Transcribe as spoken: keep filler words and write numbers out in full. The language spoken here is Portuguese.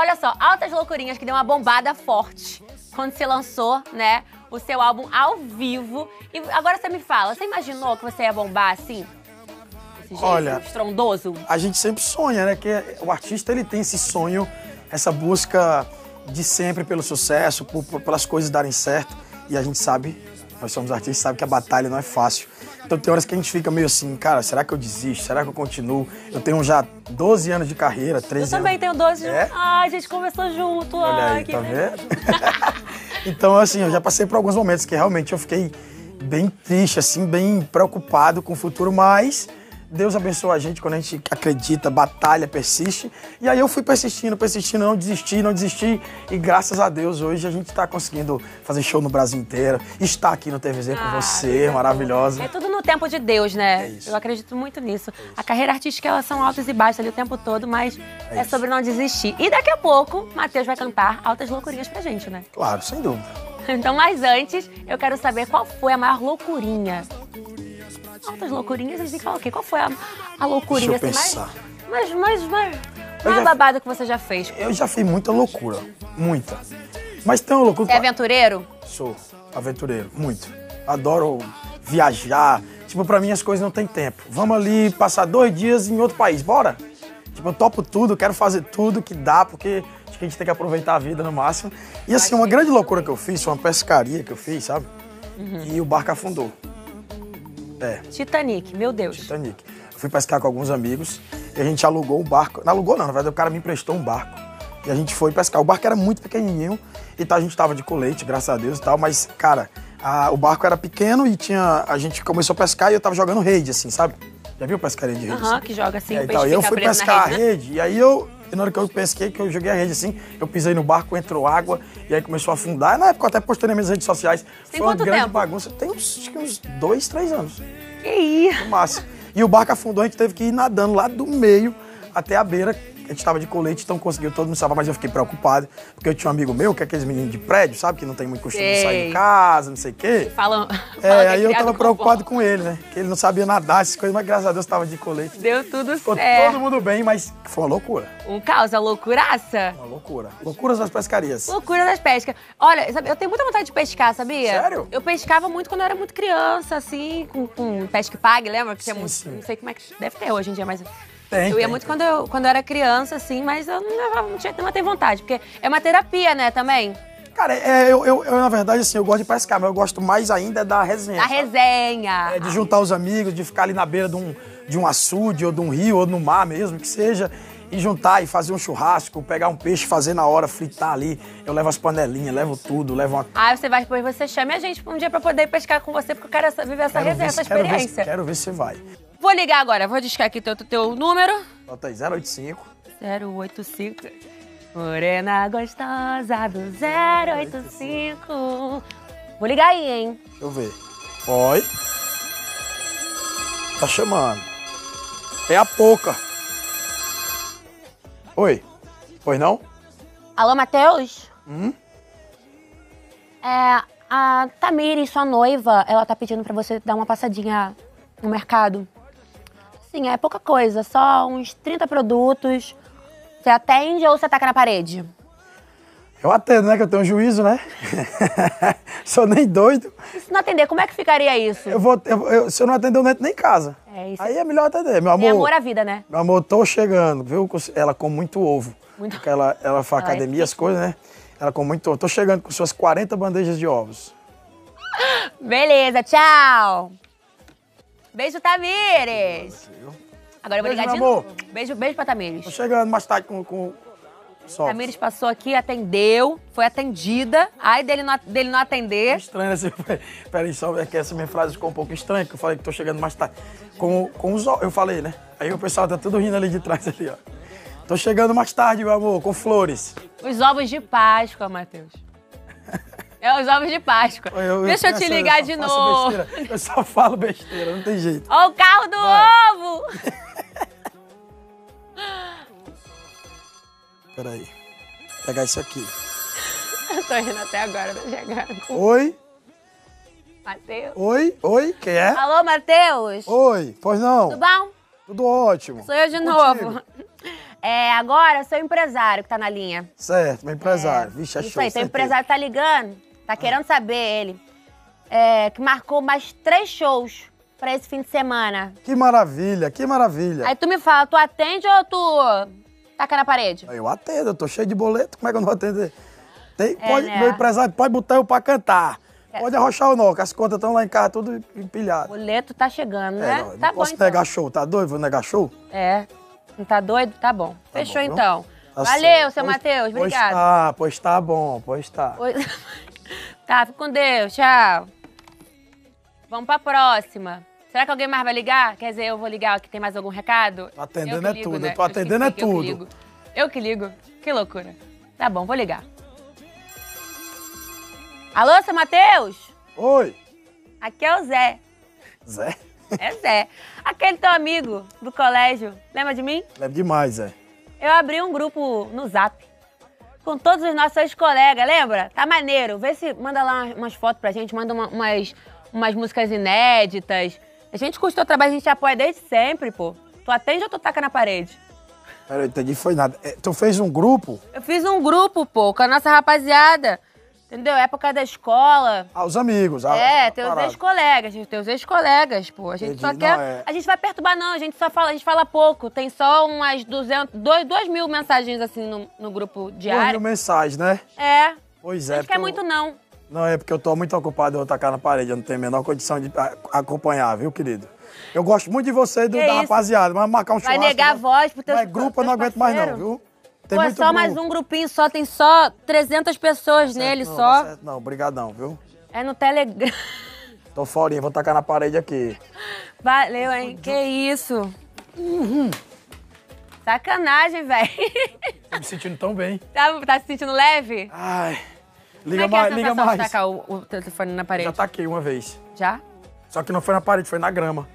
Olha só, Altas Loucurinhas, que deu uma bombada forte quando se lançou, né, o seu álbum ao vivo. E agora você me fala, você imaginou que você ia bombar assim? Esse jeito, olha, estrondoso? A gente sempre sonha, né, que o artista, ele tem esse sonho, essa busca de sempre pelo sucesso, por, por, pelas coisas darem certo. E a gente sabe, nós somos artistas, sabe que a batalha não é fácil. Então tem horas que a gente fica meio assim, cara, será que eu desisto? Será que eu continuo? Eu tenho já doze anos de carreira, treze anos. Eu também tenho doze é? anos. Ai, a gente começou junto. Olha ai, aí, que tá vendo? Então, assim, eu já passei por alguns momentos que realmente eu fiquei bem triste, assim, bem preocupado com o futuro, mas Deus abençoa a gente quando a gente acredita, batalha, persiste. E aí eu fui persistindo, persistindo, não desisti, não desisti. E graças a Deus, hoje a gente tá conseguindo fazer show no Brasil inteiro, está aqui no T V Z ah, com você, é maravilhosa. É tudo no tempo de Deus, né? É, eu acredito muito nisso. É, a carreira artística, elas são altas e baixas ali o tempo todo, mas é, é sobre não desistir. E daqui a pouco, Matheus vai cantar Altas Loucurinhas pra gente, né? Claro, sem dúvida. Então, mas antes, eu quero saber qual foi a maior loucurinha. Altas loucurinhas, a gente fala o quê? Qual foi a, a loucurinha? Deixa eu pensar. Mas, mas, mas... Qual é a babada que você já fez? Eu já fiz muita loucura, muita. Mas tem uma loucura... É aventureiro? Sou aventureiro, muito. Adoro viajar. Tipo, pra mim as coisas não tem tempo. Vamos ali passar dois dias em outro país, bora? Tipo, eu topo tudo, quero fazer tudo que dá, porque... que a gente tem que aproveitar a vida no máximo. E assim, uma grande loucura que eu fiz, uma pescaria que eu fiz, sabe? Uhum. E o barco afundou. É. Titanic, meu Deus. Titanic. Eu fui pescar com alguns amigos e a gente alugou o barco. Não alugou não, na verdade o cara me emprestou um barco. E a gente foi pescar. O barco era muito pequenininho e tal, a gente tava de colete, graças a Deus e tal, mas, cara, a, o barco era pequeno e tinha, a gente começou a pescar e eu tava jogando rede, assim, sabe? Já viu pescaria de rede? Aham, uhum, que joga assim, é, o peixe fica. E eu fui pescar a rede, né? rede e aí eu... E na hora que eu pesquei, que eu joguei a rede assim, eu pisei no barco, entrou água, e aí começou a afundar. Na época eu até postei nas minhas redes sociais. Tem Foi uma grande tempo? bagunça. Tem uns, acho que uns dois, três anos. Que isso? No máximo. E o barco afundou, a gente teve que ir nadando lá do meio até a beira. A gente tava de colete, então conseguiu todo mundo salvar, mas eu fiquei preocupado, porque eu tinha um amigo meu, que é aqueles meninos de prédio, sabe? Que não tem muito costume Ei. de sair de casa, não sei o quê. Falam, é, falam aí eu tava com preocupado bom. com ele, né? Que ele não sabia nadar, essas coisas, mas graças a Deus tava de colete. Deu tudo Ficou certo. Ficou todo mundo bem, mas foi uma loucura. Um caos, uma loucuraça? Uma loucura. Loucuras das pescarias. Loucura das pescas. Olha, sabe, eu tenho muita vontade de pescar, sabia? Sério? Eu pescava muito quando eu era muito criança, assim, com, com pesca e pague, lembra? Que sim, tinha muito, sim. Não sei como é que deve ter hoje em dia, mas... Tem, eu ia tem, muito tem. Quando, eu, quando eu era criança, assim, mas eu não, não tinha tanta vontade, porque é uma terapia, né, também? Cara, é, eu, eu, eu, na verdade, assim, eu gosto de pescar, mas eu gosto mais ainda da resenha. Da sabe? resenha. É, de juntar os amigos, de ficar ali na beira de um, de um açude, ou de um rio, ou no mar mesmo, que seja, e juntar e fazer um churrasco, pegar um peixe, fazer na hora, fritar ali. Eu levo as panelinhas, levo tudo, levo uma... Ah, você vai, depois você chama a gente um dia pra poder pescar com você, porque eu quero viver essa quero resenha, ver, essa experiência. Quero ver, quero ver se você vai. Vou ligar agora, vou discar aqui teu, teu número. Bota aí, zero oito cinco. zero oito cinco. Morena gostosa do zero oito cinco. Vou ligar aí, hein? Deixa eu ver. Oi. Tá chamando. É a Pocah. Oi. Pois não? Alô, Matheus? Hum? É, a Tamires, sua noiva, ela tá pedindo pra você dar uma passadinha no mercado. Sim, é pouca coisa, só uns trinta produtos. Você atende ou você ataca na parede? Eu atendo, né? Que eu tenho juízo, né? Sou nem doido. E se não atender, como é que ficaria isso? Eu vou, eu, eu, se eu não atender, eu não entro nem em casa. É isso. Aí é melhor atender, meu amor. Tem amor à vida, né? Meu amor, tô chegando, viu? Ela com muito ovo. Muito. Porque ela, ela faz ela academia, é... as coisas, né? Ela com muito ovo. Tô chegando com suas quarenta bandejas de ovos. Beleza, tchau! Beijo, Tamires! Agora eu vou beijo, ligar de amor. novo. Beijo, beijo pra Tamires. Tô chegando mais tarde com... com... Tamires passou aqui, atendeu, foi atendida. Ai, dele não, dele não atender. É estranho, assim, peraí, só que essa minha frase ficou um pouco estranha, que eu falei que tô chegando mais tarde. Com, com os ovos, eu falei, né? Aí o pessoal tá tudo rindo ali de trás, ali, ó. Tô chegando mais tarde, meu amor, com flores. Os ovos de Páscoa, Matheus. É os ovos de Páscoa. Eu, eu, Deixa eu te ligar eu de novo. Besteira. Eu só falo besteira, não tem jeito. Ó o carro do Vai. ovo! Peraí. Vou pegar isso aqui. Eu tô rindo até agora, tá chegando. Oi? Matheus? Oi? Oi? Quem é? Alô, Matheus? Oi, pois não? Tudo bom? Tudo ótimo. Sou eu de Contigo. novo. É, agora seu empresário que tá na linha. Certo, meu empresário. É, Vixe, achou. Isso aí, seu empresário tá ligando, tá ah. querendo saber ele. É, que marcou mais três shows pra esse fim de semana. Que maravilha, que maravilha. Aí tu me fala, tu atende ou tu taca na parede? Eu atendo, eu tô cheio de boleto, como é que eu não vou atender? Tem, é, pode, né? Meu empresário pode botar eu pra cantar. É. Pode arrochar ou não, que as contas estão lá em casa, tudo empilhado. O boleto tá chegando, né? É, não, tá não bom, posso então. negar show, tá doido? Vou negar show? É. Não tá doido? Tá bom. Tá Fechou, bom, então. Tá Valeu, seu Matheus. Obrigado. Ah, pois, pois tá bom, pois tá. Pois... tá, fica com Deus. Tchau. Vamos pra próxima. Será que alguém mais vai ligar? Quer dizer, eu vou ligar aqui, tem mais algum recado? Tô atendendo é ligo, tudo, né? eu tô atendendo eu é tudo. Eu que ligo. Eu que ligo. Que loucura. Tá bom, vou ligar. Alô, seu Matheus? Oi. Aqui é o Zé. Zé? É Zé. Aquele teu amigo do colégio. Lembra de mim? Lembro demais, Zé. Eu abri um grupo no Zap com todos os nossos colegas, lembra? Tá maneiro. Vê se manda lá umas fotos pra gente, manda uma, umas, umas músicas inéditas. A gente curte o teu trabalho, a gente apoia desde sempre, pô. Tu atende ou tu taca na parede? Peraí, entendi, foi nada. É, tu fez um grupo? Eu fiz um grupo, pô, com a nossa rapaziada. Entendeu? Época da escola. Ah, os amigos. Ah, é, teus ex-colegas, teus ex-colegas, pô. A gente Entendi. só quer... Não, é... A gente vai perturbar, não. A gente só fala, a gente fala pouco. Tem só umas duzentas, duas mil mensagens, assim, no, no grupo diário. duas mil mensagens, né? É. Pois é. A gente quer eu... muito, não. Não, é porque eu tô muito ocupado, eu vou tacar na parede. Eu não tenho a menor condição de acompanhar, viu, querido? Eu gosto muito de você e do, da isso? rapaziada, mas marcar um vai churrasco... Vai negar mas... a voz pro teus, mas grupo teus eu não aguento parceiro. mais, não, viu? Tem Pô, muito só grupo. mais um grupinho só, tem só trezentas pessoas tá certo, nele não, só. Tá certo, não, brigadão, viu? É no Telegram. Tô forinha, vou tacar na parede aqui. Valeu, hein? Que isso? Uhum. Sacanagem, velho. Tô me sentindo tão bem. Tá, tá se sentindo leve? Ai. Liga é mais, é liga mais. De tacar o, o telefone na parede? Já taquei uma vez. Já? Só que não foi na parede, foi na grama.